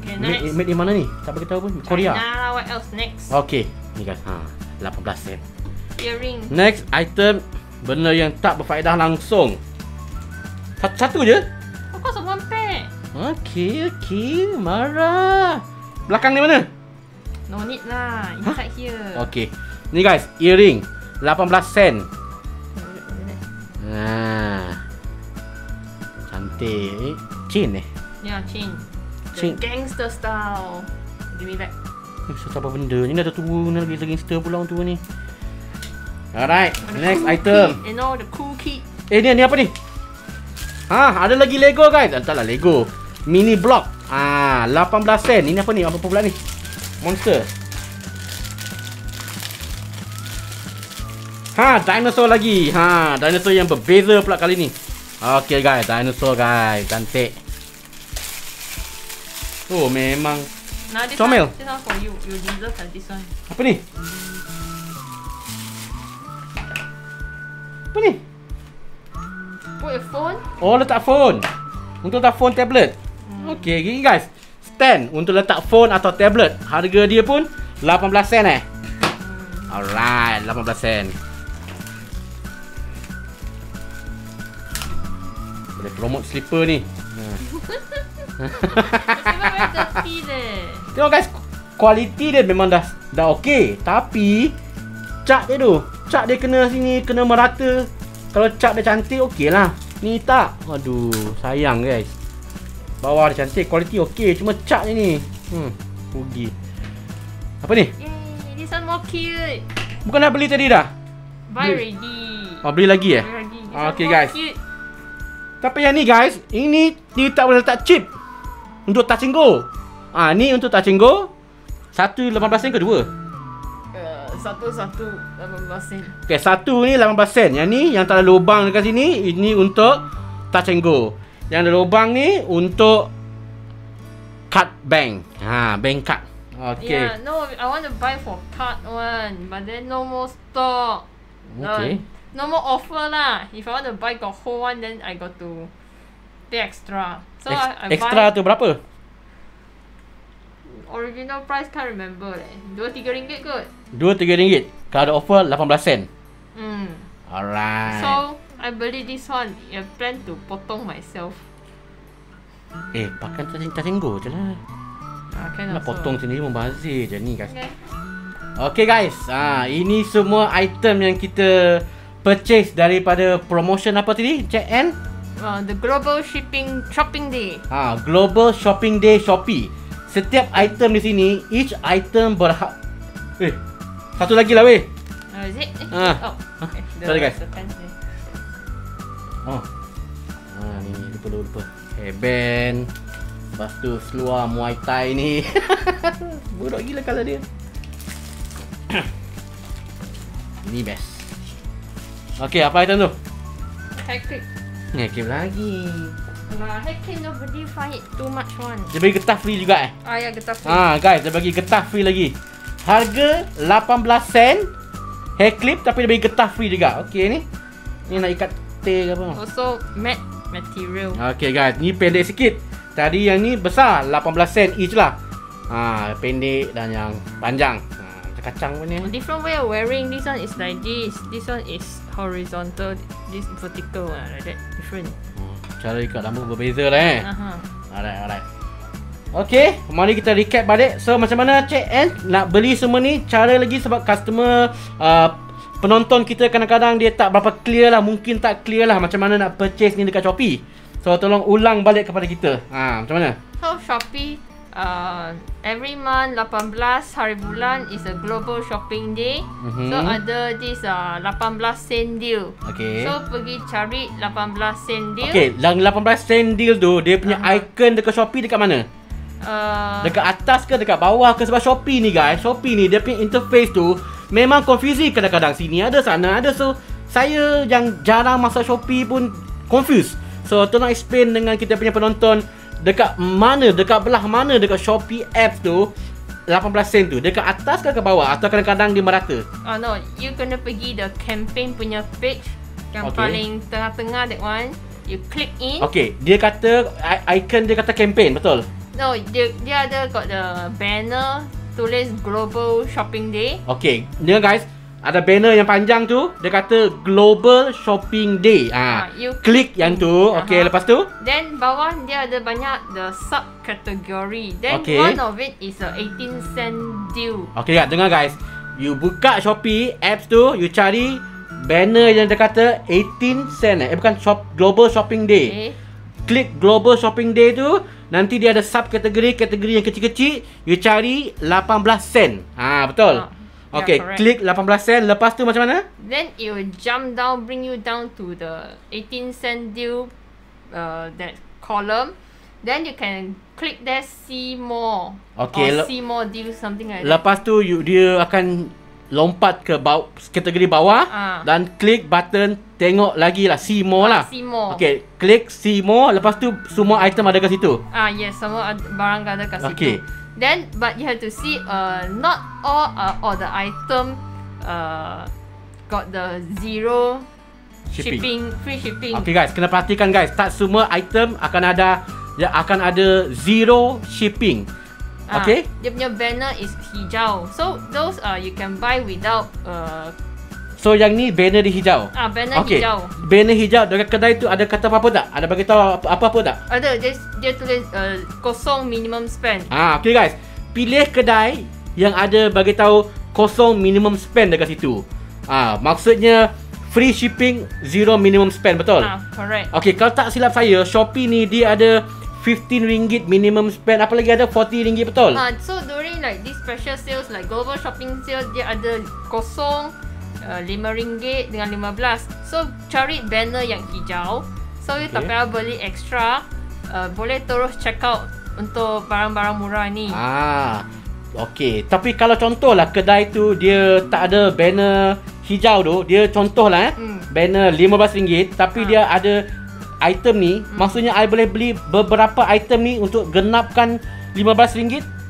Okay, next. Made di mana ni? Tak bagi tahu pun. Korea. Nah, what else next? Okey, ni guys. Ha, 18 sen. Earring. Next item, benda yang tak berfaedah langsung. Satu je? Of course, one pack. Okay, okay. Marah. Belakang ni mana? No need lah. Inside here. Okay. Ni guys, earring. 18 sen. Haa. Cantik. Chain eh? Ya, yeah, chain. The gangster style. Give me back. Apa benda? Ni dah tertua. Ni lagi gangster pula orang tua ni. Alright, next item. You know the cool kit. Eh, ni apa ni? Ha, ada lagi Lego guys. Entahlah Lego. Mini block. Ah, 18 sen. Ini apa ni? Apa pula ni? Monster. Ha, dinosaur lagi. Ha, dinosaur yang berbeza pula kali ni. Okey guys, dinosaur guys. Cantik. Oh, memang. Nah, comel. This one for you. You deserve this one. Apa ni? Apa ni? Put your phone. Oh, letak phone. Untuk letak phone, tablet. Okey, gini guys. Stand untuk letak phone atau tablet. Harga dia pun 18 sen eh. Alright, 18 sen. Boleh promote slipper ni. Tengok guys, kualiti dia memang dah okey, tapi cat dia tu. Cat dia kena sini, kena merata. Kalau cat dia cantik, okey lah. Ni tak. Aduh, sayang guys. Bawah dia cantik, kualiti okey. Cuma cat dia ni. Rugi. Apa ni? Yay, this one more cute. Bukan dah beli tadi dah? Buy ready. Oh, beli lagi eh? Beli lagi. Okey guys. Cute. Tapi yang ni guys, ini dia tak boleh letak chip. Untuk touching go. Ah, ni untuk touching go. Satu 18 sen ke dua? Satu 18 sen. Okay, satu ni 18 sen. Yang ni yang tak ada lubang dekat sini, ini untuk touch and go. Yang ada lubang ni untuk card bank. Ha, bank card. Okay. Yeah, no, I want to buy for card one, but then no more stock. Okay. No more offer lah. If I want to buy got whole one, then I got to pay extra. So I extra buy tu berapa? Original price can't remember leh. 2-3 ringgit kot. 2-3 ringgit. Kalau ada offer 18 sen. Alright. So, I beli this one. I plan to potong myself. Eh, pakai tacenggo je lah. Kena potong sendiri membazir je ni guys. Okay guys, ini semua item yang kita purchase daripada promotion apa tadi? CN? The Global Shopping Day. Ah, Global Shopping Day Shopee. Setiap item di sini, each item berhak. Eh, satu lagi lah weh. Oh, is it? Ah. Oh, okay. Sorry guys. Oh. Ah, ni lupa. Hairband. Lepas tu seluar Muay Thai ni. Buruk gila kalau dia. Ni best. Okey, apa item tu? Hairclip. Hairclip lagi. Nah, hairclip nobody find it too much one. Dia bagi getah free juga eh? Ah, ya, getah free. Ah, guys, dia bagi getah free lagi. Harga 18 sen. Hairclip tapi dia bagi getah free juga. Okey ni. Ni nak ikat tail ke apa? Also matte material. Okey guys, ni pendek sikit. Tadi yang ni besar, 18 sen each lah. ah, pendek dan yang panjang. Kacang punya. Different way of wearing. This one is like this. This one is horizontal. This vertical like that. Different. Cara ikat rambut berbeza lah eh. Alright, alright. Okay, mari kita recap balik. So macam mana Cik Ann nak beli semua ni? Cara lagi sebab customer penonton kita kadang-kadang dia tak berapa clear lah. Mungkin tak clear lah macam mana nak purchase ni dekat Shopee. So tolong ulang balik kepada kita. Ha, macam mana? So Shopee every month 18 hari bulan is a Global Shopping Day. So ada this 18 cent deal. Okay. So pergi cari 18 cent deal. Okay, yang 18 cent deal tu dia punya icon dekat Shopee dekat mana? Dekat atas ke dekat bawah ke? Sebab Shopee ni guys, Shopee ni dia punya interface tu memang confusing kadang-kadang, sini ada sana ada. So saya yang jarang masuk Shopee pun confused. So tolong explain dengan kita punya penonton dekat mana, dekat belah mana dekat Shopee app tu 18 sen tu, dekat atas ke bawah atau kadang-kadang dia merata? Oh no, you kena pergi the campaign punya page yang paling tengah-tengah, that one. You click in. Okay, dia kata icon dia kata campaign, betul? No, dia ada got the banner tulis Global Shopping Day. Okay, ni guys, ada banner yang panjang tu, dia kata Global Shopping Day. Ah, you klik yang tu. Okey, lepas tu then bawah dia ada banyak the subcategory. Then one of it is a 18 cent deal. Okey, dengar guys. You buka Shopee apps tu, you cari banner yang dia kata 18 cent bukan Global Shopping Day. Klik Global Shopping Day tu, nanti dia ada subkategori, kategori yang kecil-kecil, you cari 18 cent. Ah, betul. Okay, yeah, klik 18 sen. Lepas tu macam mana? Then it will jump down, bring you down to the 18 cent deal that column. Then you can click there, see more. Okay, or see more deal, something like that. Lepas tu dia akan lompat ke kategori bawah dan klik button tengok lagi lah, see more lah. See more. Okay, klik see more. Lepas tu semua item ada kat situ. Ah yes, semua barang ada kat situ. Okay. Then, but you have to see, not all or the item got the zero shipping, free shipping. Okay guys, kena perhatikan guys, tak semua item akan ada zero shipping. Okay. Dia punya banner is hijau, so those you can buy without. So yang ni banner di hijau. Ah, banner hijau. Banner hijau dekat kedai tu ada kata apa-apa tak? Ada bagi tahu apa-apa tak? Ada, dia tulis kosong minimum spend. Ah, okey guys. Pilih kedai yang ada bagi tahu kosong minimum spend dekat situ. Ah, maksudnya free shipping, zero minimum spend, betul? Ah, correct. Okey, kalau tak silap saya, Shopee ni dia ada RM15 minimum spend, apa lagi ada RM40, betul? Ah, so during like this special sales like Global Shopping Sale, dia ada kosong RM5 dengan RM15. So cari banner yang hijau. So you tak payah beli extra, boleh terus check out untuk barang-barang murah ni. Ah, okay. Tapi kalau contohlah kedai tu dia tak ada banner hijau tu, dia contohlah banner RM15 tapi dia ada item ni, maksudnya I boleh beli beberapa item ni untuk genapkan RM15.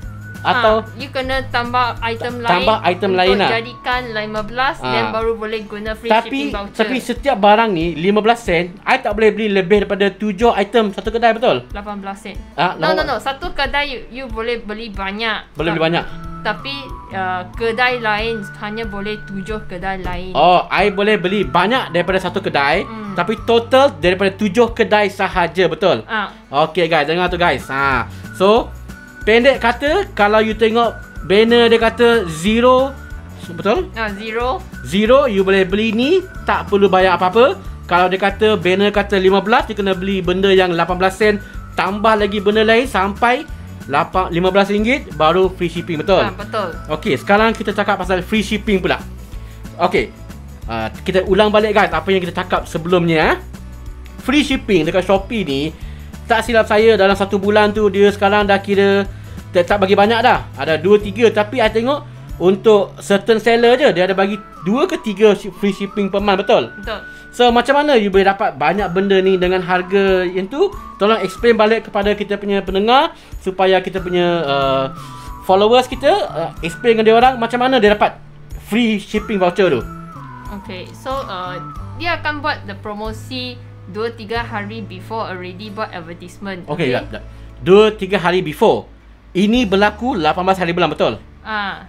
Atau you kena tambah item lain. Tambah item lain lah, jadikan 15 dan baru boleh guna free shipping voucher. Tapi setiap barang ni 15 sen, I tak boleh beli lebih daripada 7 item satu kedai, betul? 18 sen. No, satu kedai you boleh beli banyak. Boleh beli banyak. Tapi kedai lain hanya boleh 7 kedai lain. Oh, I boleh beli banyak daripada satu kedai, tapi total daripada 7 kedai sahaja, betul? Okay guys, dengar tu guys. So pendek kata, kalau you tengok banner dia kata zero, betul? Zero, you boleh beli ni, tak perlu bayar apa-apa. Kalau dia kata banner kata 15, you kena beli benda yang 18 sen, tambah lagi benda lain sampai RM15, baru free shipping, betul? Betul. Okay, sekarang kita cakap pasal free shipping pula. Okay, kita ulang balik guys apa yang kita cakap sebelumnya. Free shipping dekat Shopee ni, tak silap saya dalam satu bulan tu dia sekarang dah kira tak bagi banyak dah. Ada 2-3, tapi saya tengok untuk certain seller je dia ada bagi 2 ke 3 free shipping per month, betul? Betul. So macam mana you boleh dapat banyak benda ni dengan harga yang tu? Tolong explain balik kepada kita punya pendengar supaya kita punya followers kita explain dengan dia orang macam mana dia dapat free shipping voucher tu. Okay, so dia akan buat the promosi 2-3 hari before already buat advertisement. Okay, 2-3 hari before. Ini berlaku 18 hari bulan, betul?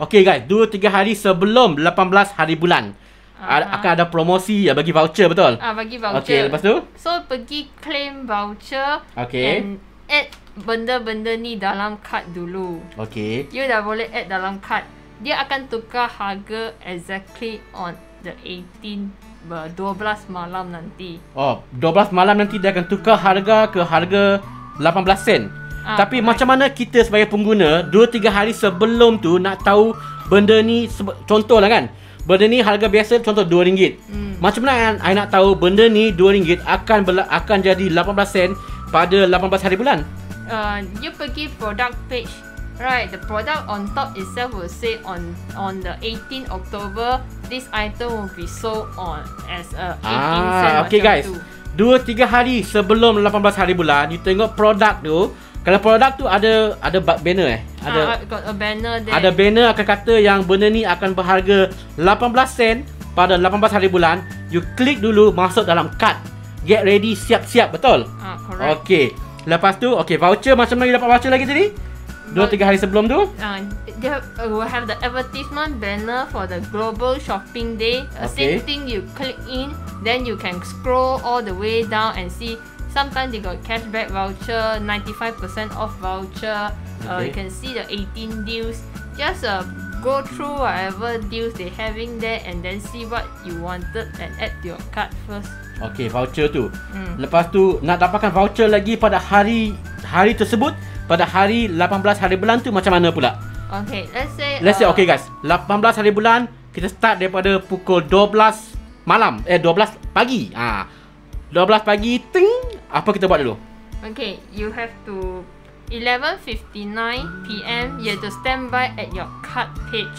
Okey guys, 2-3 hari sebelum 18 hari bulan akan ada promosi ya, bagi voucher, betul? Bagi voucher. Okey, lepas tu? So, pergi claim voucher, okay, and add benda-benda ni dalam kad dulu. Okey. You dah boleh add dalam kad. Dia akan tukar harga exactly on the 12 malam nanti. Oh, 12 malam nanti dia akan tukar harga ke harga 18 sen. Tapi macam mana kita sebagai pengguna 2-3 hari sebelum tu nak tahu benda ni? Contohlah kan, benda ni harga biasa contoh RM2. Macam mana I nak tahu benda ni RM2 akan jadi 18 sen pada 18 hari bulan? You pergi product page. Right, the product on top itself will say on the 18th October this item will be sold on as a 18 sen. Okay guys, 2-3 hari sebelum 18 hari bulan, you tengok produk tu. Kalau produk tu ada banner got a banner there. Ada banner akan kata yang benda ni akan berharga 18 sen pada 18 hari bulan. You klik dulu, masuk dalam kad. Get ready, siap-siap, betul? Correct. Okey. Lepas tu, okey, voucher macam mana you dapat voucher lagi tadi? 2-3 hari sebelum tu? They will have the advertisement banner for the Global Shopping Day. Same thing, you click in, then you can scroll all the way down and see. Sometimes they got cashback voucher, 95% off voucher. You can see the 18 deals. Just go through whatever deals they having there and then see what you wanted and add to your card first. Okay, voucher tu. Lepas tu nak dapatkan voucher lagi pada hari tersebut, pada hari 18 hari bulan tu macam mana pula? Okay, let's say okay guys, 18 hari bulan kita start daripada pukul 12 malam, 12 pagi. 12 pagi, ting. Apa kita buat dulu? Okay, you have to 11:59 PM. You have to stand by at your card page.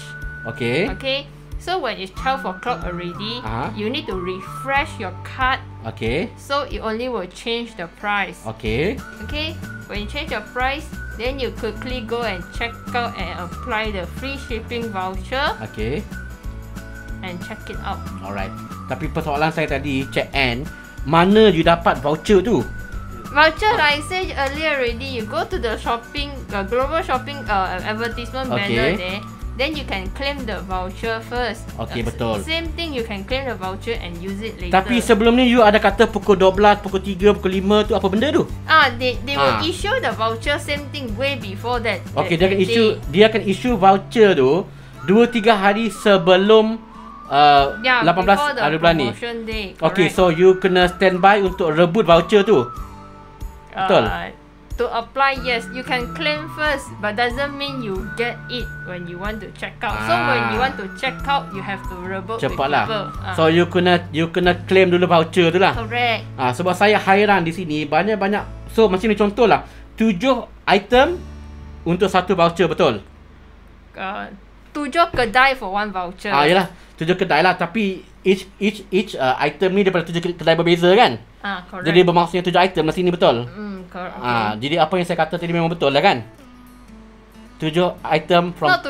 Okay. Okay. So when it's 12 o'clock already, you need to refresh your card. Okay. So it only will change the price. Okay. Okay. When you change your price, then you quickly go and check out and apply the free shipping voucher. Okay. And check it out. Alright. Tapi persoalan saya tadi, check in, mana you dapat voucher tu? Voucher, like I said earlier already, you go to the shopping, Global Shopping advertisement banner there. Then you can claim the voucher first. Okay, betul. Same thing, you can claim the voucher and use it later. Tapi sebelum ni you ada kata pukul 12, pukul 3, pukul 5 tu apa benda tu? They will issue the voucher, same thing, way before that. Okay, dia akan issue voucher tu 2-3 hari sebelum 18 hari bulan ni. Okay, so you kena standby untuk rebut voucher tu. Betul? To apply, yes, you can claim first, but doesn't mean you get it when you want to check out. So when you want to check out, you have to rebut. Cepatlah. So you kena claim dulu voucher tu lah. Correct. Sebab saya hairan di sini banyak. So macam ni contohlah, 7 item untuk satu voucher, betul? 7 kedai for one voucher. Yalah, 7 kedai lah, tapi each item ni daripada 7 kedai berbeza kan? Correct. Jadi bermaksudnya 7 item lah sini, betul? Correct. Jadi apa yang saya kata tadi memang betul lah kan? 7 item from 7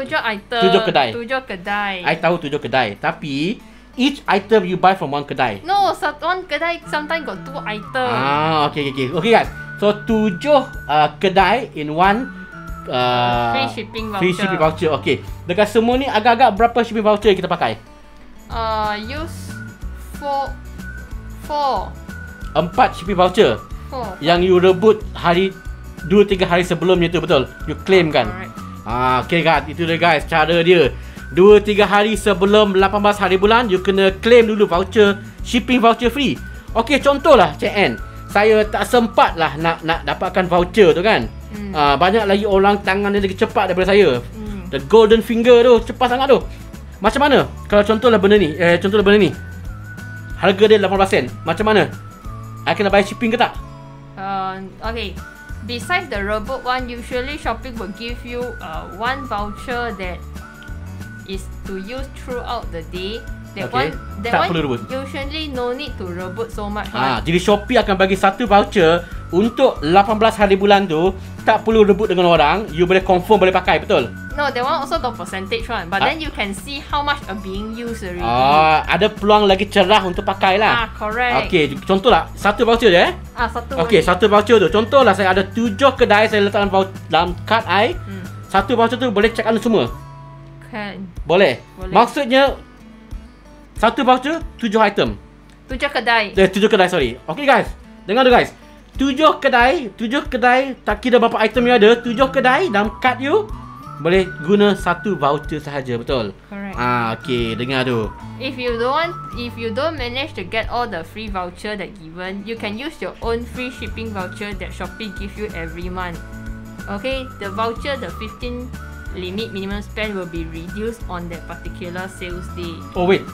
kedai. 7 kedai. I tahu 7 kedai, tapi each item you buy from one kedai. No, one kedai sometimes got 2 item. Okay guys. So 7 kedai in one free shipping voucher. Free shipping voucher. Okay. Dekat semua ni agak-agak berapa shipping voucher kita pakai? Use 4 shipping voucher. Yang you rebut hari 2-3 hari sebelumnya tu, betul? You claim kan? Okay guys, itu dia guys, cara dia. 2-3 hari sebelum 18 hari bulan, you kena claim dulu voucher, shipping voucher free. Okay, contohlah Cik Ann, saya tak sempat lah nak dapatkan voucher tu kan? Banyak lagi orang tangan dia lagi cepat daripada saya. The golden finger tu cepat sangat tu. Macam mana kalau contohlah benda ni, harga dia 18 sen. Macam mana? I kena buy shipping ke tak? Okay. Besides the robot one, usually shopping will give you one voucher that is to use throughout the day. That one usually no need to rebut so much. Jadi Shopee akan bagi satu voucher untuk 18 hari bulan tu, tak perlu rebut dengan orang. You boleh confirm boleh pakai, betul? No, that one also the percentage one. But then you can see how much are being used already. Ada peluang lagi cerah untuk pakai lah. Correct. Okay, contohlah satu voucher je eh? Satu. Okay, boleh. Satu voucher tu. Contohlah saya ada 7 kedai saya letak dalam kad I. Satu voucher tu boleh check out semua. Kan. Boleh. Maksudnya satu voucher 7 item. 7 kedai. 7 kedai, sorry. Okay guys, dengar tu guys. 7 kedai, tak kira berapa item you ada, 7 kedai dalam kad you boleh guna satu voucher sahaja, betul? Correct. Okay, dengar tu. If you don't manage to get all the free voucher that given, you can use your own free shipping voucher that Shopee give you every month. Okay, the voucher, the 15 limit minimum spend will be reduced on that particular sales day. Oh wait.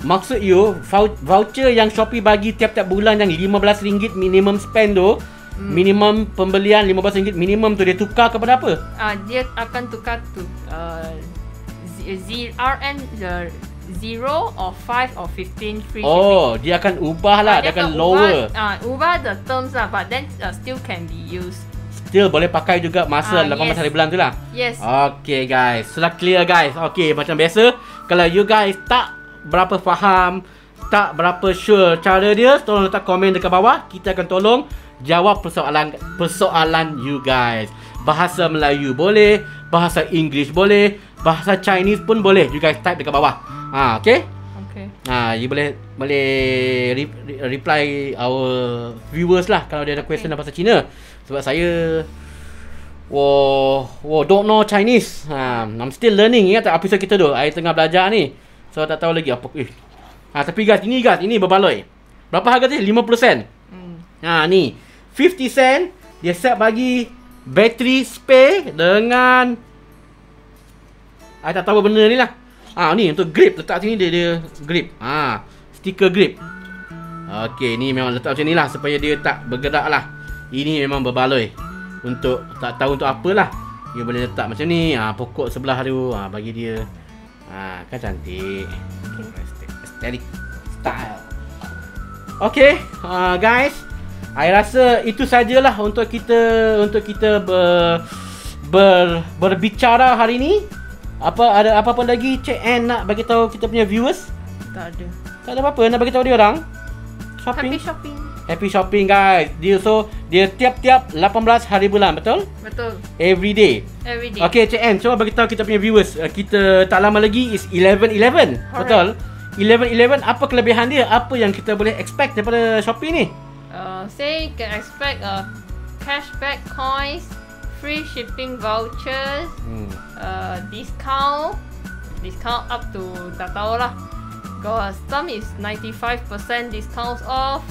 Maksud you, voucher yang Shopee bagi tiap-tiap bulan yang RM15 minimum spend tu, minimum pembelian RM15 minimum tu, dia tukar kepada apa? Dia akan tukar to RN 0 or 5 or 15 free shipping. Oh, dia akan ubah lah, dia akan lower. Ubah the terms lah, but then still can be used. Still boleh pakai juga masa 18 hari bulan tu lah. Yes. Okay guys, sudah clear guys. Okay, macam biasa, kalau you guys tak berapa faham, tak berapa sure cara dia, tolong letak komen dekat bawah. Kita akan tolong jawab persoalan you guys. Bahasa Melayu boleh, bahasa English boleh, bahasa Chinese pun boleh. You guys type dekat bawah. Okay? You boleh reply our viewers lah kalau dia ada question pasal Cina. Sebab saya don't know Chinese. I'm still learning. Ingat tak episode kita tu? I tengah belajar ni. So tak tahu lagi apa. Tapi guys, ini berbaloi. Berapa harga ni? 50 sen. Ni 50 sen. Dia set bagi bateri spare dengan I tak tahu benda ni lah. Ni untuk grip. Letak sini dia grip. Stiker grip. Okay, ni memang letak macam ni lah supaya dia tak bergerak lah. Ini memang berbaloi. Untuk tak tahu untuk apalah, dia boleh letak macam ni. Pokok sebelah tu, bagi dia. Kan cantik. Aesthetic style. Okay guys, I rasa itu sajalah untuk kita berbicara hari ni. Ada apa-apa lagi Cik Ann nak bagi tahu kita punya viewers? Tak ada. Tak ada apa-apa nak bagi tahu dia orang. Shopping. Happy shopping guys. Dia tiap-tiap 18 hari bulan, betul? Betul. Every day. Okay, Cik Ann, cuba bagi tahu kita punya viewers. Kita tak lama lagi is 11/11. Betul? 11/11, apa kelebihan dia? Apa yang kita boleh expect daripada Shopee ni? Say you can expect cashback coins, free shipping vouchers, discount up to tak tahulah. Some is 95% discounts off.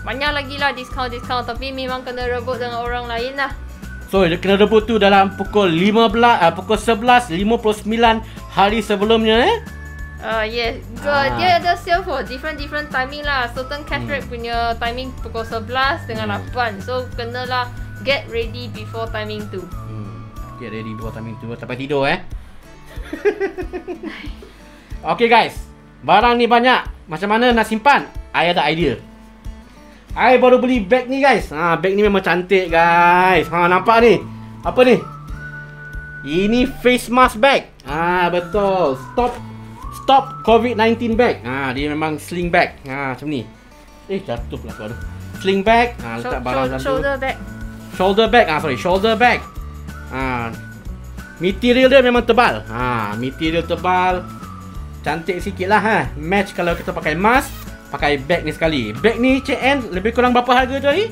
Banyak lagi lah discount, tapi memang kena rebut dengan orang lain lah. So dia kena rebut tu dalam pukul 11.59 hari sebelumnya eh? Yes. Dia ada sale for different timing lah. Certain cash rate punya timing pukul 11 dengan 8. So kena lah get ready before timing tu. Get ready before timing tu, sampai tidur eh. Okay guys, barang ni banyak. Macam mana nak simpan? I ada idea. I baru beli bag ni guys. Bag ni memang cantik guys. Nampak ni. Apa ni? Ini face mask bag. Betul. Stop COVID-19 bag. Dia memang sling bag. Macam ni. Jatuh pula tu. Sling bag. Letak barang dalam tu. Shoulder bag. Shoulder bag. Material dia memang tebal. Cantik sikit lah match kalau kita pakai mask. Pakai bag ni sekali. Bag ni Cik Ann lebih kurang berapa harga tu hari?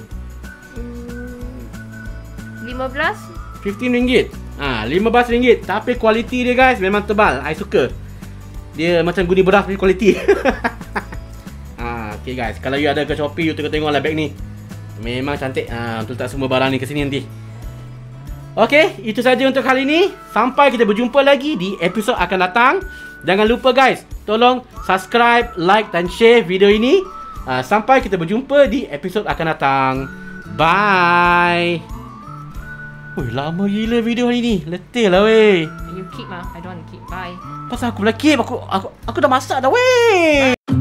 15 ringgit. RM15. Tapi kualiti dia guys memang tebal. I suka. Dia macam guni beras punya kualiti. Okay guys, kalau you ada ke Shopee, you tengok lah bag ni. Memang cantik. Untuk letak semua barang ni ke sini nanti. Okay, itu saja untuk kali ni. Sampai kita berjumpa lagi di episod akan datang. Jangan lupa guys, tolong subscribe, like dan share video ini. Sampai kita berjumpa di episod akan datang. Bye. Lama gila video hari ni. Letih lah weh. You keep lah, I don't want to keep. Bye. Pasal aku pula keep, aku dah masak dah weh.